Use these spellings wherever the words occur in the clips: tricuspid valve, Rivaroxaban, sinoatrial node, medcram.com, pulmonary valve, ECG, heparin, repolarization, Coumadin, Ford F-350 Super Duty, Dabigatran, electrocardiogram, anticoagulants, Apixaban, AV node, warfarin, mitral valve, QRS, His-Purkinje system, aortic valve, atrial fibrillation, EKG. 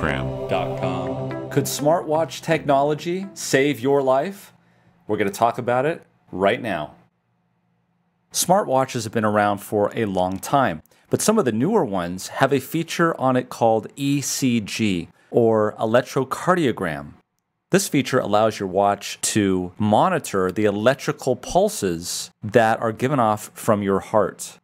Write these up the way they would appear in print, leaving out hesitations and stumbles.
medcram.com. Could smartwatch technology save your life? We're going to talk about it right now. Smartwatches have been around for a long time, but some of the newer ones have a feature on it called ECG, or electrocardiogram. This feature allows your watch to monitor the electrical pulses that are given off from your heart.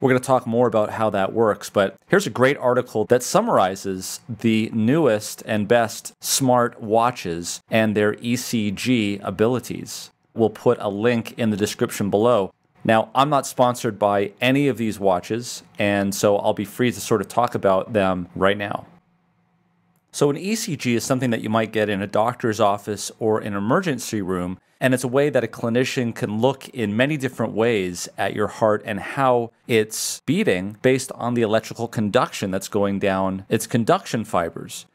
We're going to talk more about how that works, but here's a great article that summarizes the newest and best smart watches and their ECG abilities. We'll put a link in the description below. Now, I'm not sponsored by any of these watches, and so I'll be free to sort of talk about them right now. So an ECG is something that you might get in a doctor's office or an emergency room, and it's a way that a clinician can look in many different ways at your heart and how it's beating based on the electrical conduction that's going down its conduction fibers.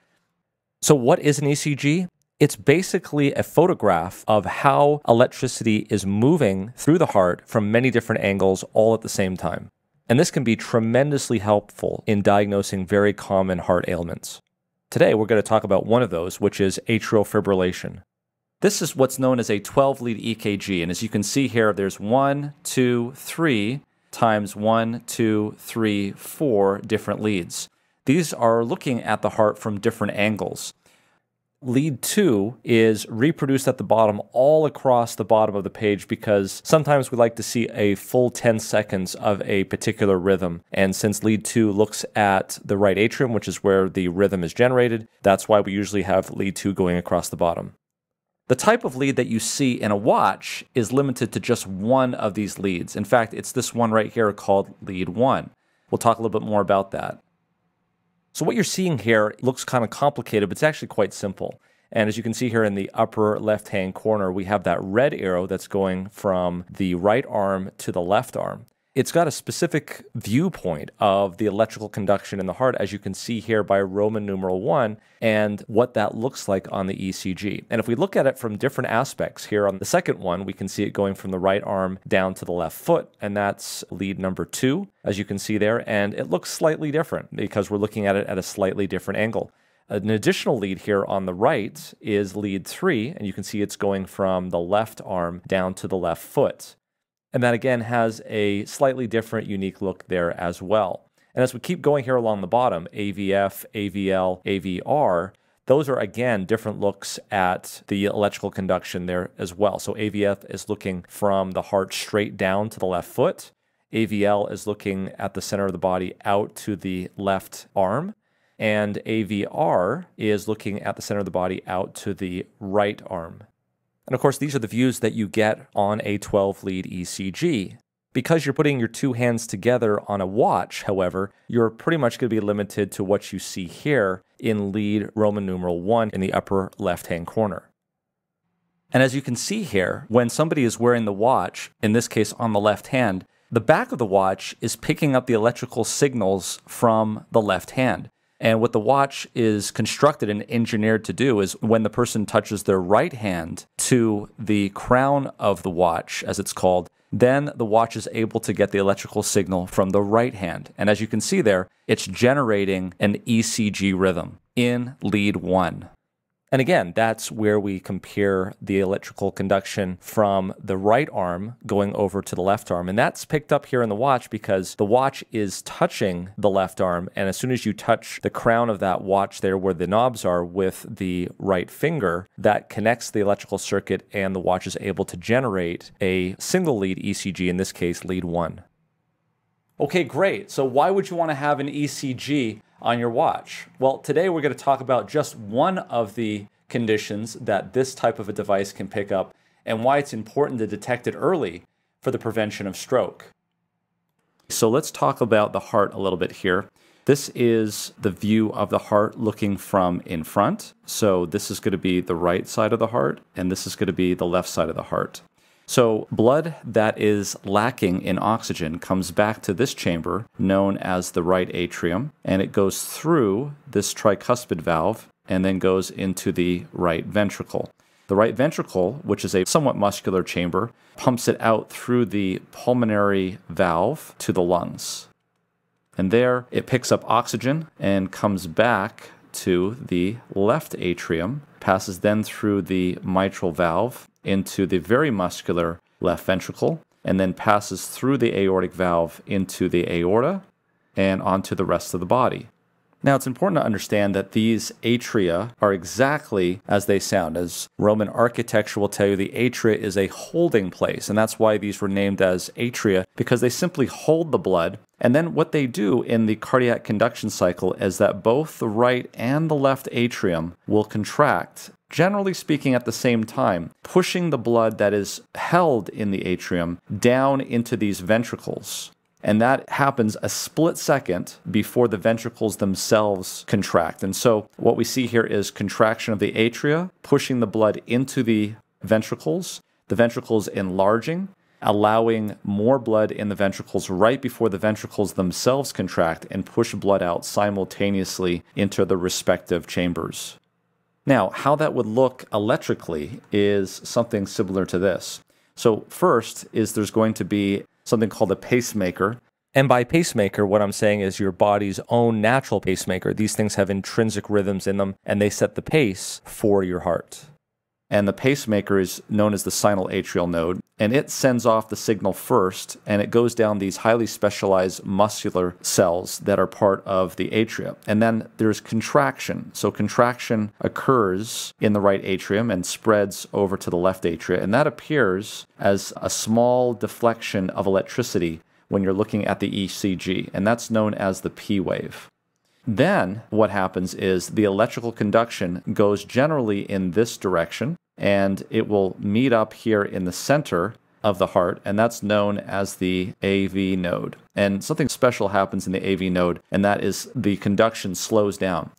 So what is an ECG? It's basically a photograph of how electricity is moving through the heart from many different angles all at the same time. And this can be tremendously helpful in diagnosing very common heart ailments. Today, we're going to talk about one of those, which is atrial fibrillation. This is what's known as a 12-lead EKG, and as you can see here, there's 1, 2, 3 times 1, 2, 3, 4 different leads. These are looking at the heart from different angles. Lead 2 is reproduced at the bottom all across the bottom of the page because sometimes we like to see a full 10 seconds of a particular rhythm. And since lead 2 looks at the right atrium, which is where the rhythm is generated, that's why we usually have lead 2 going across the bottom. The type of lead that you see in a watch is limited to just one of these leads. In fact, it's this one right here called lead 1. We'll talk a little bit more about that. So what you're seeing here looks kind of complicated, but it's actually quite simple. And as you can see here in the upper left-hand corner, we have that red arrow that's going from the right arm to the left arm. It's got a specific viewpoint of the electrical conduction in the heart, as you can see here by Roman numeral 1, and what that looks like on the ECG. And if we look at it from different aspects here on the second one, we can see it going from the right arm down to the left foot, and that's lead number 2, as you can see there, and it looks slightly different because we're looking at it at a slightly different angle. An additional lead here on the right is lead 3, and you can see it's going from the left arm down to the left foot. And that again has a slightly different, unique look there as well. And as we keep going here along the bottom, AVF, AVL, AVR, those are again different looks at the electrical conduction there as well. So AVF is looking from the heart straight down to the left foot. AVL is looking at the center of the body out to the left arm. And AVR is looking at the center of the body out to the right arm. And of course, these are the views that you get on a 12-lead ECG. Because you're putting your two hands together on a watch, however, you're pretty much going to be limited to what you see here in lead Roman numeral 1 in the upper left-hand corner. And as you can see here, when somebody is wearing the watch, in this case on the left hand, the back of the watch is picking up the electrical signals from the left hand. And what the watch is constructed and engineered to do is when the person touches their right hand to the crown of the watch, as it's called, then the watch is able to get the electrical signal from the right hand. And as you can see there, it's generating an ECG rhythm in lead 1. And again, that's where we compare the electrical conduction from the right arm going over to the left arm. And that's picked up here in the watch because the watch is touching the left arm. And as soon as you touch the crown of that watch there where the knobs are with the right finger, that connects the electrical circuit and the watch is able to generate a single lead ECG, in this case, lead 1. Okay, great. So why would you want to have an ECG on your watch? Well, today we're going to talk about just one of the conditions that this type of a device can pick up and why it's important to detect it early for the prevention of stroke. So let's talk about the heart a little bit here. This is the view of the heart looking from in front. So this is going to be the right side of the heart, and this is going to be the left side of the heart. So blood that is lacking in oxygen comes back to this chamber, known as the right atrium, and it goes through this tricuspid valve and then goes into the right ventricle. The right ventricle, which is a somewhat muscular chamber, pumps it out through the pulmonary valve to the lungs. And there it picks up oxygen and comes back to the left atrium, passes then through the mitral valve into the very muscular left ventricle, and then passes through the aortic valve into the aorta and onto the rest of the body. Now, it's important to understand that these atria are exactly as they sound. As Roman architecture will tell you, the atria is a holding place, and that's why these were named as atria, because they simply hold the blood. And then what they do in the cardiac conduction cycle is that both the right and the left atrium will contract, generally speaking at the same time, pushing the blood that is held in the atrium down into these ventricles. And that happens a split second before the ventricles themselves contract. And so what we see here is contraction of the atria, pushing the blood into the ventricles enlarging, allowing more blood in the ventricles right before the ventricles themselves contract and push blood out simultaneously into the respective chambers. Now, how that would look electrically is something similar to this. So first is there's going to be something called a pacemaker. And by pacemaker, what I'm saying is your body's own natural pacemaker. These things have intrinsic rhythms in them, and they set the pace for your heart. And the pacemaker is known as the sinoatrial node, and it sends off the signal first, and it goes down these highly specialized muscular cells that are part of the atria. And then there's contraction. So contraction occurs in the right atrium and spreads over to the left atria, and that appears as a small deflection of electricity when you're looking at the ECG, and that's known as the P wave. Then what happens is the electrical conduction goes generally in this direction, and it will meet up here in the center of the heart, and that's known as the AV node. And something special happens in the AV node, and that is the conduction slows down.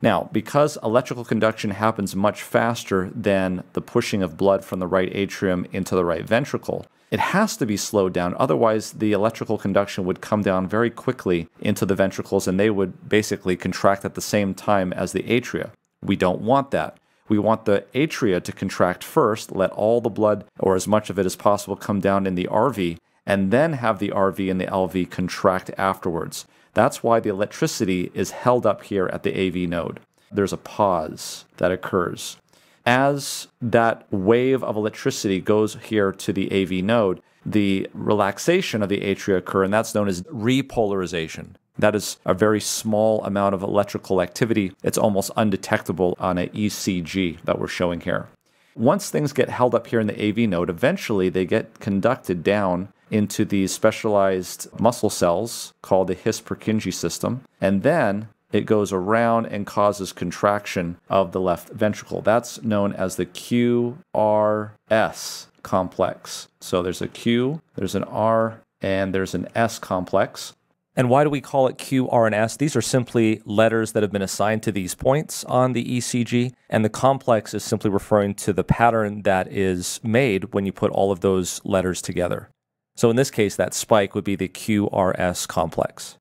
Now, because electrical conduction happens much faster than the pushing of blood from the right atrium into the right ventricle, it has to be slowed down, otherwise the electrical conduction would come down very quickly into the ventricles and they would basically contract at the same time as the atria. We don't want that. We want the atria to contract first, let all the blood, or as much of it as possible, come down in the RV, and then have the RV and the LV contract afterwards. That's why the electricity is held up here at the AV node. There's a pause that occurs. As that wave of electricity goes here to the AV node, the relaxation of the atria occurs, and that's known as repolarization. That is a very small amount of electrical activity. It's almost undetectable on an ECG that we're showing here. Once things get held up here in the AV node, eventually they get conducted down into these specialized muscle cells called the His-Purkinje system, and then it goes around and causes contraction of the left ventricle. That's known as the QRS complex. So there's a Q, there's an R, and there's an S complex. And why do we call it Q, R, and S? These are simply letters that have been assigned to these points on the ECG, and the complex is simply referring to the pattern that is made when you put all of those letters together. So in this case, that spike would be the QRS complex.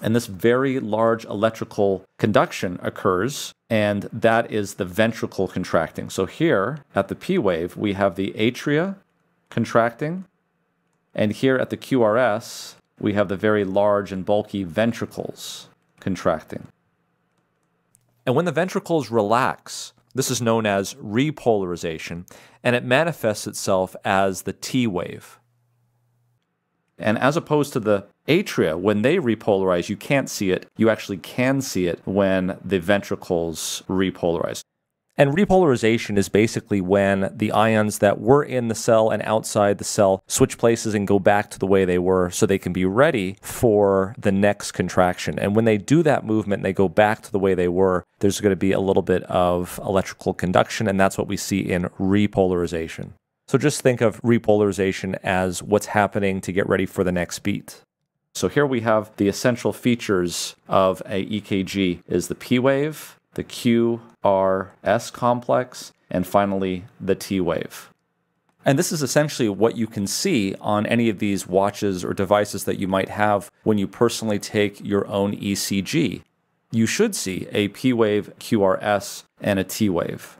And this very large electrical conduction occurs, and that is the ventricle contracting. So here at the P wave, we have the atria contracting, and here at the QRS, we have the very large and bulky ventricles contracting. And when the ventricles relax, this is known as repolarization, and it manifests itself as the T wave. And as opposed to the atria, when they repolarize, you can't see it. You actually can see it when the ventricles repolarize. And repolarization is basically when the ions that were in the cell and outside the cell switch places and go back to the way they were so they can be ready for the next contraction. And when they do that movement and they go back to the way they were, there's going to be a little bit of electrical conduction, and that's what we see in repolarization. So just think of repolarization as what's happening to get ready for the next beat. So here we have the essential features of an EKG is the P wave, the QRS complex, and finally the T wave. And this is essentially what you can see on any of these watches or devices that you might have when you personally take your own ECG. You should see a P wave, QRS, and a T wave.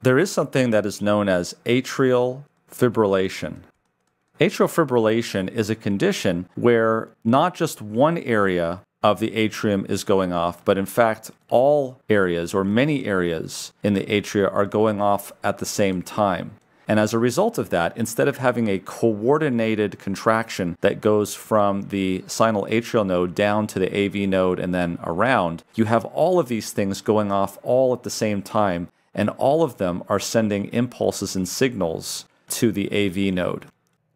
There is something that is known as atrial fibrillation. Atrial fibrillation is a condition where not just one area of the atrium is going off, but in fact, all areas or many areas in the atria are going off at the same time. And as a result of that, instead of having a coordinated contraction that goes from the sinoatrial node down to the AV node and then around, you have all of these things going off all at the same time, and all of them are sending impulses and signals to the AV node.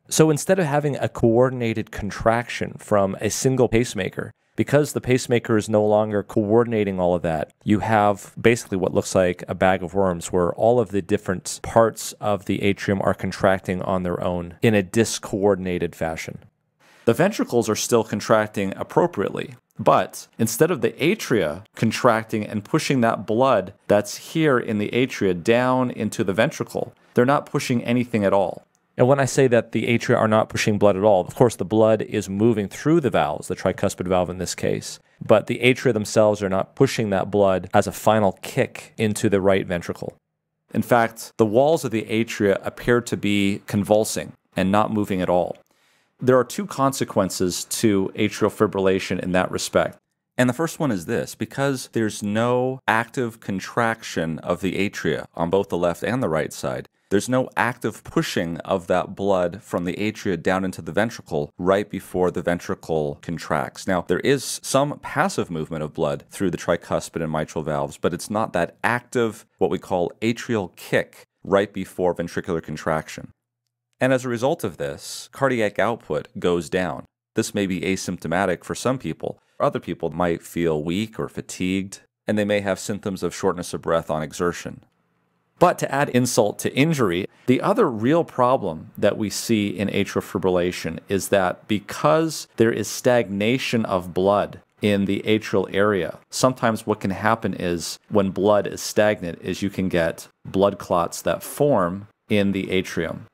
So instead of having a coordinated contraction from a single pacemaker, because the pacemaker is no longer coordinating all of that, you have basically what looks like a bag of worms where all of the different parts of the atrium are contracting on their own in a discoordinated fashion. The ventricles are still contracting appropriately, but instead of the atria contracting and pushing that blood that's here in the atria down into the ventricle, they're not pushing anything at all. And when I say that the atria are not pushing blood at all, of course the blood is moving through the valves, the tricuspid valve in this case, but the atria themselves are not pushing that blood as a final kick into the right ventricle. In fact, the walls of the atria appear to be convulsing and not moving at all. There are two consequences to atrial fibrillation in that respect. And the first one is this: because there's no active contraction of the atria on both the left and the right side, there's no active pushing of that blood from the atria down into the ventricle right before the ventricle contracts. Now, there is some passive movement of blood through the tricuspid and mitral valves, but it's not that active, what we call atrial kick, right before ventricular contraction. And as a result of this, cardiac output goes down. This may be asymptomatic for some people. Other people might feel weak or fatigued, and they may have symptoms of shortness of breath on exertion. But to add insult to injury, the other real problem that we see in atrial fibrillation is that because there is stagnation of blood in the atrial area, sometimes what can happen is when blood is stagnant is you can get blood clots that form in the atrium.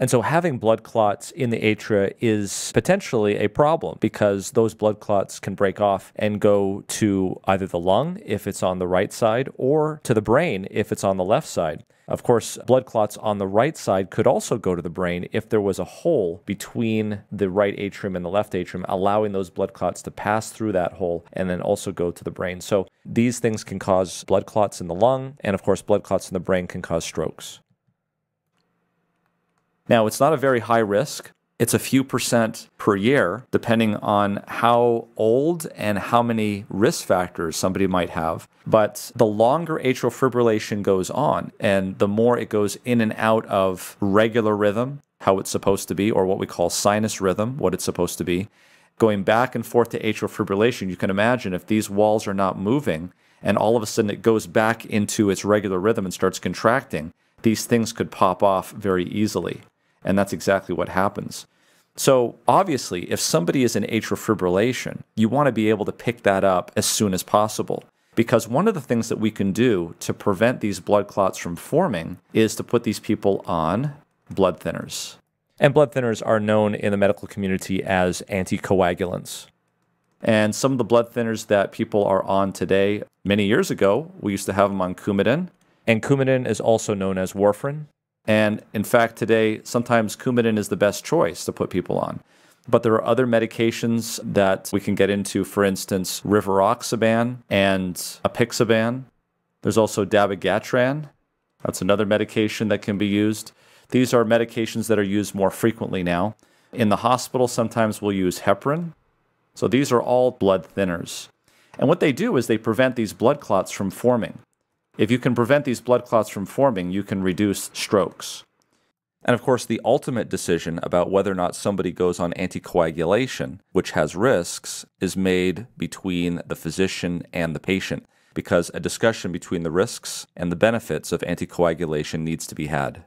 And so having blood clots in the atria is potentially a problem because those blood clots can break off and go to either the lung, if it's on the right side, or to the brain, if it's on the left side. Of course, blood clots on the right side could also go to the brain if there was a hole between the right atrium and the left atrium, allowing those blood clots to pass through that hole and then also go to the brain. So these things can cause blood clots in the lung, and of course, blood clots in the brain can cause strokes. Now, it's not a very high risk. It's a few % per year, depending on how old and how many risk factors somebody might have. But the longer atrial fibrillation goes on, and the more it goes in and out of regular rhythm, how it's supposed to be, or what we call sinus rhythm, what it's supposed to be, going back and forth to atrial fibrillation, you can imagine if these walls are not moving, and all of a sudden it goes back into its regular rhythm and starts contracting, these things could pop off very easily. And that's exactly what happens. So obviously, if somebody is in atrial fibrillation, you want to be able to pick that up as soon as possible. Because one of the things that we can do to prevent these blood clots from forming is to put these people on blood thinners. And blood thinners are known in the medical community as anticoagulants. And some of the blood thinners that people are on today, many years ago, we used to have them on Coumadin. And Coumadin is also known as warfarin. And in fact, today, sometimes Coumadin is the best choice to put people on. But there are other medications that we can get into, for instance, Rivaroxaban and Apixaban. There's also Dabigatran. That's another medication that can be used. These are medications that are used more frequently now. In the hospital, sometimes we'll use heparin. So these are all blood thinners. And what they do is they prevent these blood clots from forming. If you can prevent these blood clots from forming, you can reduce strokes. And of course, the ultimate decision about whether or not somebody goes on anticoagulation, which has risks, is made between the physician and the patient, because a discussion between the risks and the benefits of anticoagulation needs to be had.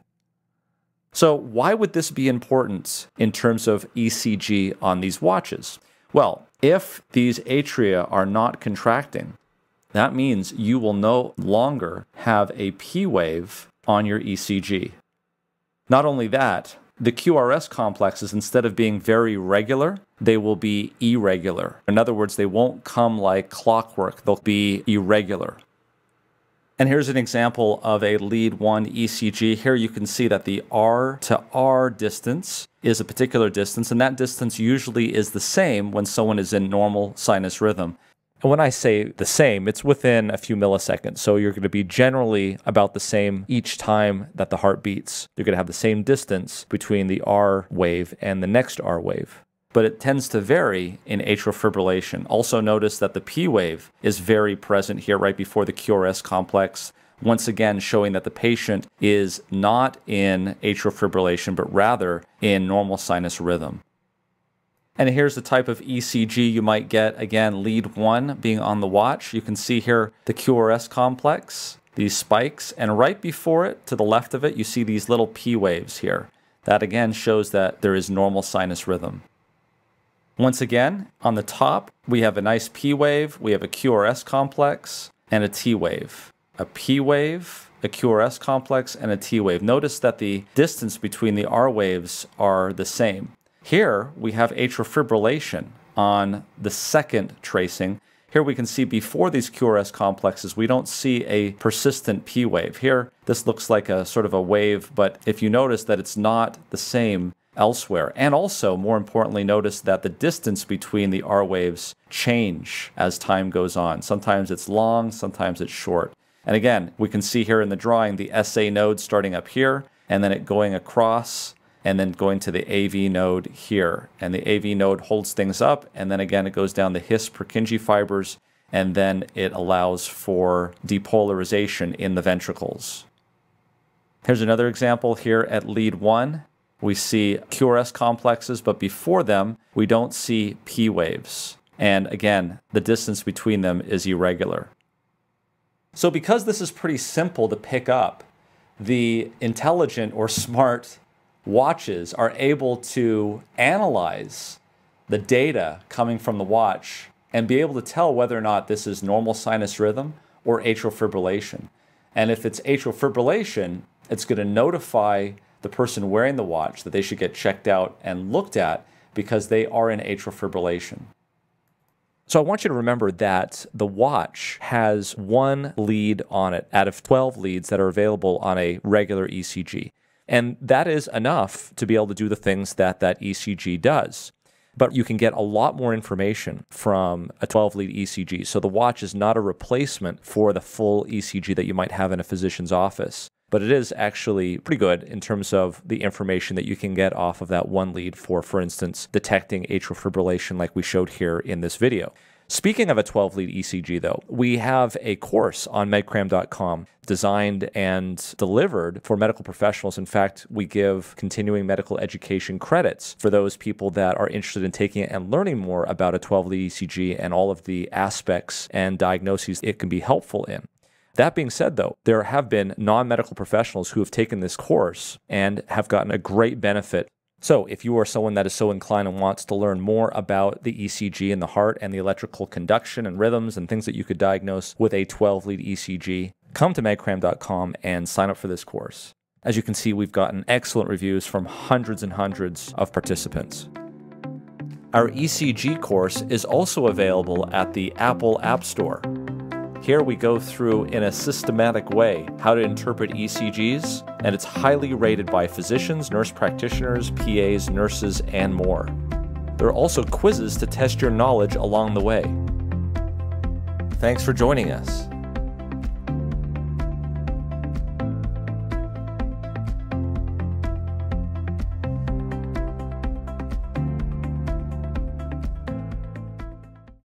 So why would this be important in terms of ECG on these watches? Well, if these atria are not contracting, that means you will no longer have a P wave on your ECG. Not only that, the QRS complexes, instead of being very regular, they will be irregular. In other words, they won't come like clockwork. They'll be irregular. And here's an example of a lead 1 ECG. Here you can see that the R to R distance is a particular distance, and that distance usually is the same when someone is in normal sinus rhythm. And when I say the same, it's within a few milliseconds. So you're going to be generally about the same each time that the heart beats. You're going to have the same distance between the R wave and the next R wave. But it tends to vary in atrial fibrillation. Also notice that the P wave is very present here right before the QRS complex, once again showing that the patient is not in atrial fibrillation, but rather in normal sinus rhythm. And here's the type of ECG you might get, again, lead 1 being on the watch. You can see here the QRS complex, these spikes, and right before it, to the left of it, you see these little P waves here. That again shows that there is normal sinus rhythm. Once again, on the top, we have a nice P wave, we have a QRS complex, and a T wave. A P wave, a QRS complex, and a T wave. Notice that the distance between the R waves are the same. Here, we have atrial fibrillation on the second tracing. Here we can see before these QRS complexes, we don't see a persistent P wave. Here, this looks like a sort of a wave, but if you notice that it's not the same elsewhere. And also, more importantly, notice that the distance between the R waves change as time goes on. Sometimes it's long, sometimes it's short. And again, we can see here in the drawing the SA node starting up here, and then it going across, and then going to the AV node here. And the AV node holds things up, and then again it goes down the His-Purkinje fibers, and then it allows for depolarization in the ventricles. Here's another example here at lead 1. We see QRS complexes, but before them, we don't see P waves. And again, the distance between them is irregular. So because this is pretty simple to pick up, the intelligent or smart watches are able to analyze the data coming from the watch and be able to tell whether or not this is normal sinus rhythm or atrial fibrillation. And if it's atrial fibrillation, it's going to notify the person wearing the watch that they should get checked out and looked at because they are in atrial fibrillation. So I want you to remember that the watch has one lead on it out of 12 leads that are available on a regular ECG. And that is enough to be able to do the things that that ECG does. But you can get a lot more information from a 12-lead ECG. So the watch is not a replacement for the full ECG that you might have in a physician's office. But it is actually pretty good in terms of the information that you can get off of that one lead for instance, detecting atrial fibrillation like we showed here in this video. Speaking of a 12-lead ECG, though, we have a course on medcram.com designed and delivered for medical professionals. In fact, we give continuing medical education credits for those people that are interested in taking it and learning more about a 12-lead ECG and all of the aspects and diagnoses it can be helpful in. That being said, though, there have been non-medical professionals who have taken this course and have gotten a great benefit. So if you are someone that is so inclined and wants to learn more about the ECG and the heart and the electrical conduction and rhythms and things that you could diagnose with a 12-lead ECG, come to medcram.com and sign up for this course. As you can see, we've gotten excellent reviews from hundreds and hundreds of participants. Our ECG course is also available at the Apple App Store. Here we go through in a systematic way how to interpret ECGs, and it's highly rated by physicians, nurse practitioners, PAs, nurses, and more. There are also quizzes to test your knowledge along the way. Thanks for joining us.